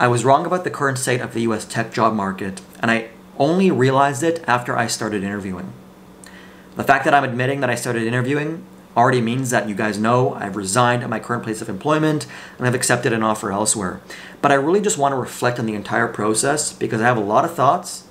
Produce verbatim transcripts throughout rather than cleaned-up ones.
I was wrong about the current state of the U S tech job market, and I only realized it after I started interviewing. The fact that I'm admitting that I started interviewing already means that you guys know I've resigned at my current place of employment and I've accepted an offer elsewhere. But I really just want to reflect on the entire process because I have a lot of thoughts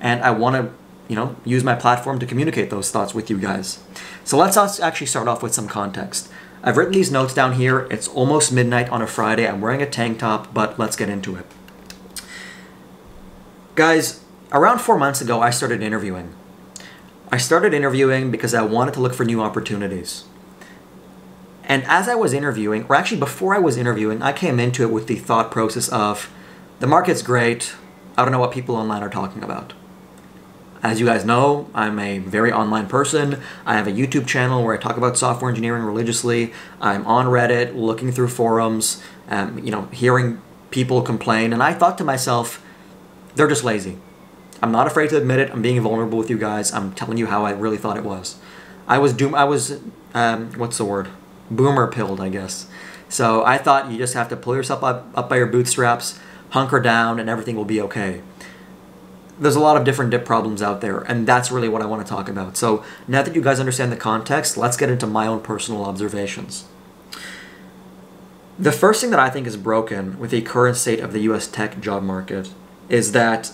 and I want to, you know, use my platform to communicate those thoughts with you guys. So let's actually start off with some context. I've written these notes down here. It's almost midnight on a Friday. I'm wearing a tank top, but let's get into it. Guys, around four months ago, I started interviewing. I started interviewing because I wanted to look for new opportunities. And as I was interviewing, or actually before I was interviewing, I came into it with the thought process of, the market's great, I don't know what people online are talking about. As you guys know, I'm a very online person. I have a YouTube channel where I talk about software engineering religiously. I'm on Reddit, looking through forums, um, you know, hearing people complain. And I thought to myself, they're just lazy. I'm not afraid to admit it. I'm being vulnerable with you guys. I'm telling you how I really thought it was. I was doom. I was, um, what's the word? Boomer-pilled, I guess. So I thought you just have to pull yourself up, up by your bootstraps, hunker down, and everything will be okay. There's a lot of different dip problems out there, and that's really what I want to talk about. So now that you guys understand the context, let's get into my own personal observations. The first thing that I think is broken with the current state of the U S tech job market is that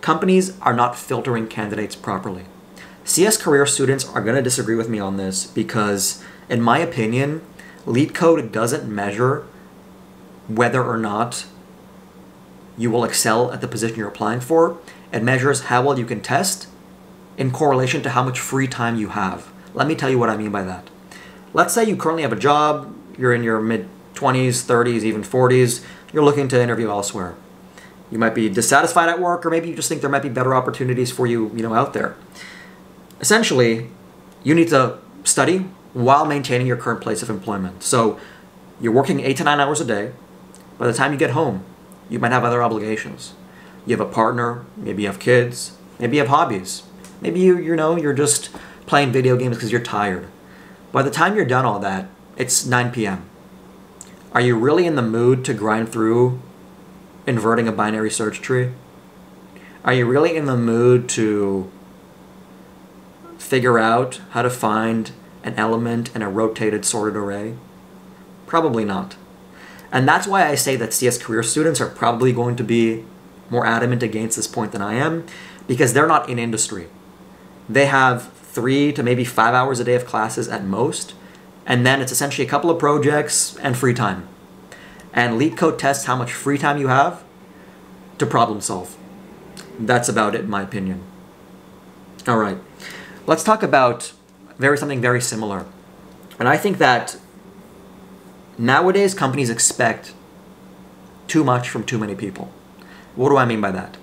companies are not filtering candidates properly. C S career students are going to disagree with me on this because, in my opinion, lead code doesn't measure whether or not you will excel at the position you're applying for. It measures how well you can test in correlation to how much free time you have. Let me tell you what I mean by that. Let's say you currently have a job, you're in your mid twenties, thirties, even forties, you're looking to interview elsewhere. You might be dissatisfied at work, or maybe you just think there might be better opportunities for you, you know, out there. Essentially, you need to study while maintaining your current place of employment. So you're working eight to nine hours a day. By the time you get home, you might have other obligations. You have a partner, maybe you have kids, maybe you have hobbies. Maybe you, you know, you're just playing video games because you're tired. By the time you're done all that, it's nine p m Are you really in the mood to grind through inverting a binary search tree? Are you really in the mood to figure out how to find an element in a rotated sorted array? Probably not. And that's why I say that C S career students are probably going to be more adamant against this point than I am, because they're not in industry. They have three to maybe five hours a day of classes at most, and then it's essentially a couple of projects and free time. And lead code tests how much free time you have to problem solve. That's about it, in my opinion. All right, let's talk about very something very similar. And I think that nowadays, companies expect too much from too many people. What do I mean by that?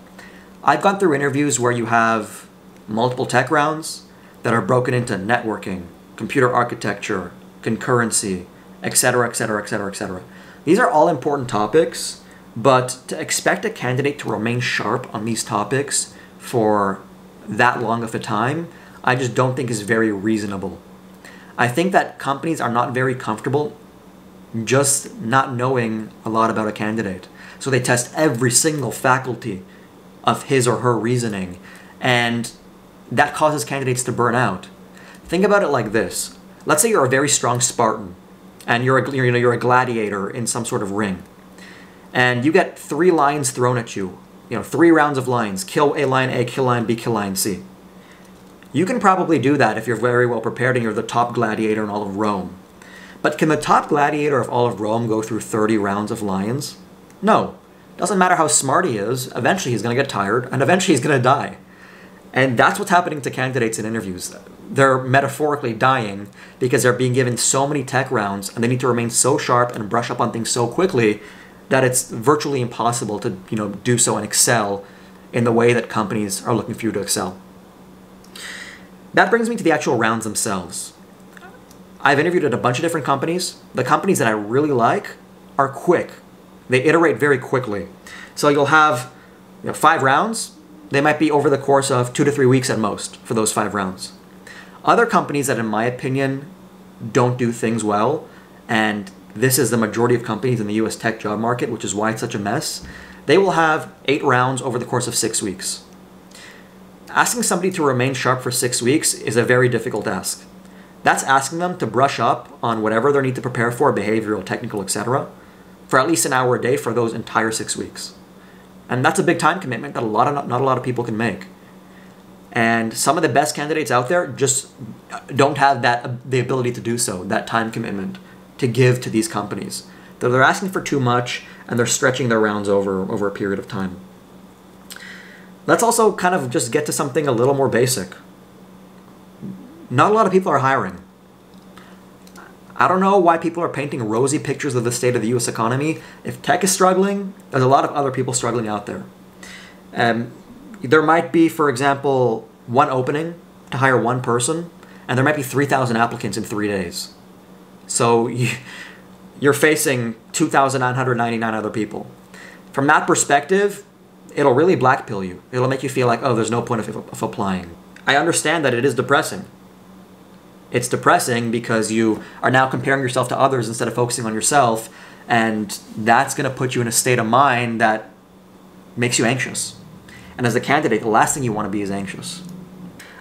I've gone through interviews where you have multiple tech rounds that are broken into networking, computer architecture, concurrency, et cetera, et cetera, et cetera, et cetera. These are all important topics, but to expect a candidate to remain sharp on these topics for that long of a time, I just don't think is very reasonable. I think that companies are not very comfortable just not knowing a lot about a candidate. So they test every single faculty of his or her reasoning, and that causes candidates to burn out. Think about it like this. Let's say you're a very strong Spartan, and you're a, you know, you're a gladiator in some sort of ring, and you get three lions thrown at you, you know, three rounds of lions, kill a lion A, kill lion B, kill lion C. You can probably do that if you're very well prepared and you're the top gladiator in all of Rome. But can the top gladiator of all of Rome go through thirty rounds of lions? No. Doesn't matter how smart he is, eventually he's going to get tired, and eventually he's going to die. And that's what's happening to candidates in interviews. They're metaphorically dying because they're being given so many tech rounds, and they need to remain so sharp and brush up on things so quickly that it's virtually impossible to, you know, do so and excel in the way that companies are looking for you to excel. That brings me to the actual rounds themselves. I've interviewed at a bunch of different companies. The companies that I really like are quick. They iterate very quickly. So you'll have, you know, five rounds. They might be over the course of two to three weeks at most for those five rounds. Other companies that, in my opinion, don't do things well and this is the majority of companies in the U S tech job market, which is why it's such a mess, they will have eight rounds over the course of six weeks. Asking somebody to remain sharp for six weeks is a very difficult ask. That's asking them to brush up on whatever they need to prepare for, behavioral, technical, et cetera, for at least an hour a day for those entire six weeks. And that's a big time commitment that a lot of, not a lot of people can make. And some of the best candidates out there just don't have that the ability to do so, that time commitment to give to these companies. They're, they're asking for too much, and they're stretching their rounds over, over a period of time. Let's also kind of just get to something a little more basic. Not a lot of people are hiring. I don't know why people are painting rosy pictures of the state of the U S economy. If tech is struggling, there's a lot of other people struggling out there. Um, there might be, for example, one opening to hire one person, and there might be three thousand applicants in three days. So you, you're facing two thousand nine hundred ninety-nine other people. From that perspective, it'll really blackpill you. It'll make you feel like, oh, there's no point of, of applying. I understand that it is depressing. It's depressing because you are now comparing yourself to others instead of focusing on yourself, and that's going to put you in a state of mind that makes you anxious. And as a candidate, the last thing you want to be is anxious.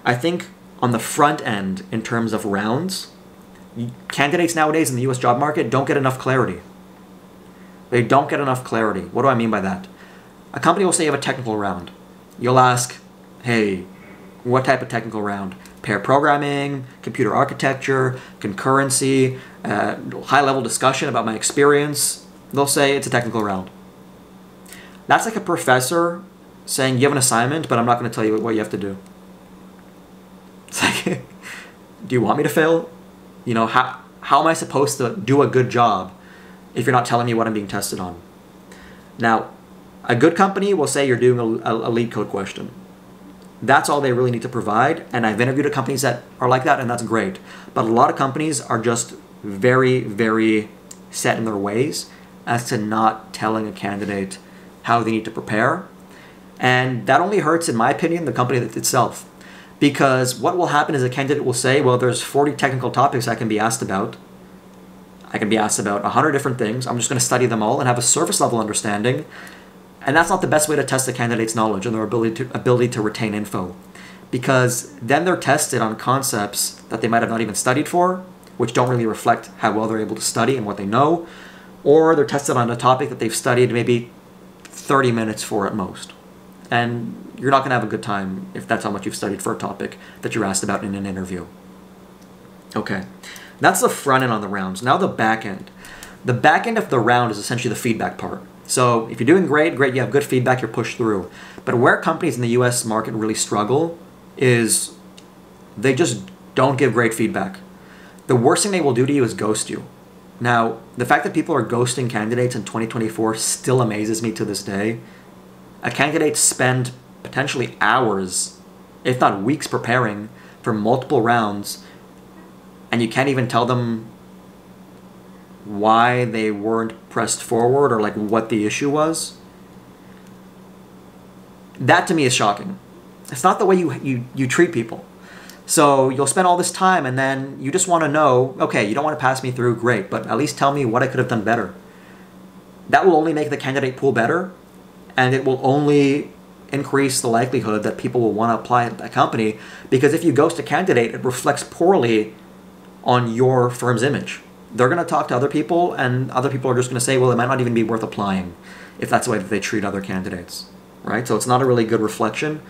I think on the front end, in terms of rounds, candidates nowadays in the U S job market don't get enough clarity. They don't get enough clarity. What do I mean by that? A company will say you have a technical round. You'll ask, hey, what type of technical round? Pair programming, computer architecture, concurrency, uh, high-level discussion about my experience. They'll say it's a technical round. That's like a professor saying you have an assignment, but I'm not going to tell you what you have to do. It's like, do you want me to fail? You know, how, how am I supposed to do a good job if you're not telling me what I'm being tested on? Now, a good company will say you're doing a, a lead code question. That's all they really need to provide, and I've interviewed at companies that are like that, and that's great. But a lot of companies are just very, very set in their ways as to not telling a candidate how they need to prepare. And that only hurts, in my opinion, the company itself. Because what will happen is a candidate will say, well, there's forty technical topics I can be asked about. I can be asked about one hundred different things. I'm just going to study them all and have a surface-level understanding. And that's not the best way to test a candidate's knowledge and their ability to, ability to retain info, because then they're tested on concepts that they might have not even studied for, which don't really reflect how well they're able to study and what they know, or they're tested on a topic that they've studied maybe thirty minutes for at most. And you're not going to have a good time if that's how much you've studied for a topic that you're asked about in an interview. Okay, that's the front end on the rounds. Now the back end. The back end of the round is essentially the feedback part. So if you're doing great, great, you have good feedback, you're pushed through. But where companies in the U S market really struggle is they just don't give great feedback. The worst thing they will do to you is ghost you. Now, the fact that people are ghosting candidates in twenty twenty-four still amazes me to this day. A candidate spends potentially hours, if not weeks, preparing for multiple rounds, and you can't even tell them why they weren't pressed forward or like what the issue was. That to me is shocking. It's not the way you, you, you treat people. So you'll spend all this time and then you just want to know, okay, you don't want to pass me through, great, but at least tell me what I could have done better. That will only make the candidate pool better, and it will only increase the likelihood that people will want to apply at that company, because if you ghost a candidate, it reflects poorly on your firm's image. They're going to talk to other people, and other people are just going to say, well, it might not even be worth applying if that's the way that they treat other candidates, right? So it's not a really good reflection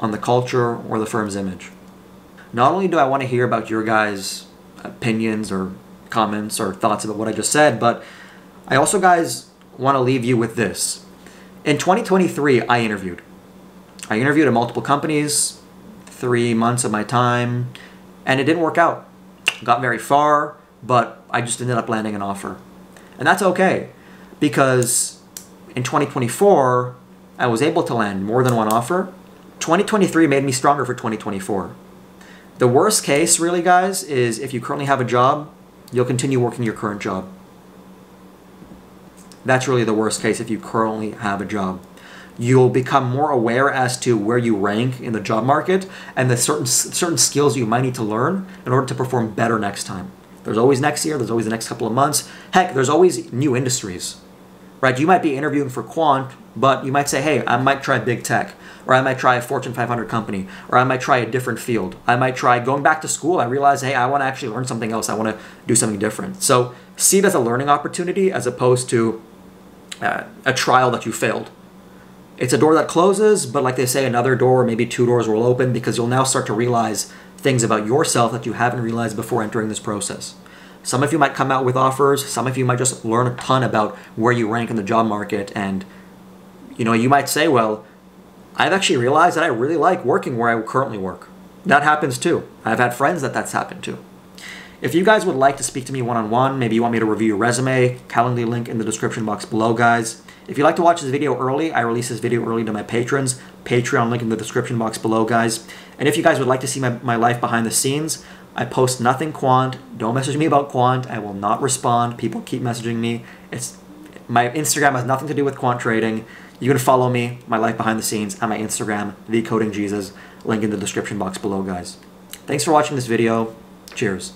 on the culture or the firm's image. Not only do I want to hear about your guys' opinions or comments or thoughts about what I just said, but I also, guys, want to leave you with this. In twenty twenty-three, I interviewed. I interviewed at multiple companies, three months of my time, and it didn't work out. Got very far, but I just ended up landing an offer. And that's okay, because in twenty twenty-four, I was able to land more than one offer. twenty twenty-three made me stronger for twenty twenty-four. The worst case, really, guys, is if you currently have a job, you'll continue working your current job. That's really the worst case if you currently have a job. You'll become more aware as to where you rank in the job market and the certain, certain skills you might need to learn in order to perform better next time. There's always next year. There's always the next couple of months. Heck, there's always new industries, right? You might be interviewing for quant, but you might say, hey, I might try big tech, or I might try a Fortune five hundred company, or I might try a different field. I might try going back to school. I realize, hey, I want to actually learn something else. I want to do something different. So see it as a learning opportunity as opposed to uh, a trial that you failed. It's a door that closes, but like they say, another door, maybe two doors will open, because you'll now start to realize things about yourself that you haven't realized before entering this process. Some of you might come out with offers. Some of you might just learn a ton about where you rank in the job market. And, you know, you might say, well, I've actually realized that I really like working where I currently work. That happens too. I've had friends that that's happened to. If you guys would like to speak to me one-on-one, maybe you want me to review your resume, Calendly link in the description box below, guys. If you'd like to watch this video early, I release this video early to my patrons. Patreon link in the description box below, guys. And if you guys would like to see my, my life behind the scenes, I post nothing quant. Don't message me about quant. I will not respond. People keep messaging me. It's my Instagram has nothing to do with quant trading. You can follow me, my life behind the scenes, on my Instagram, The Coding Jesus. Link in the description box below, guys. Thanks for watching this video. Cheers.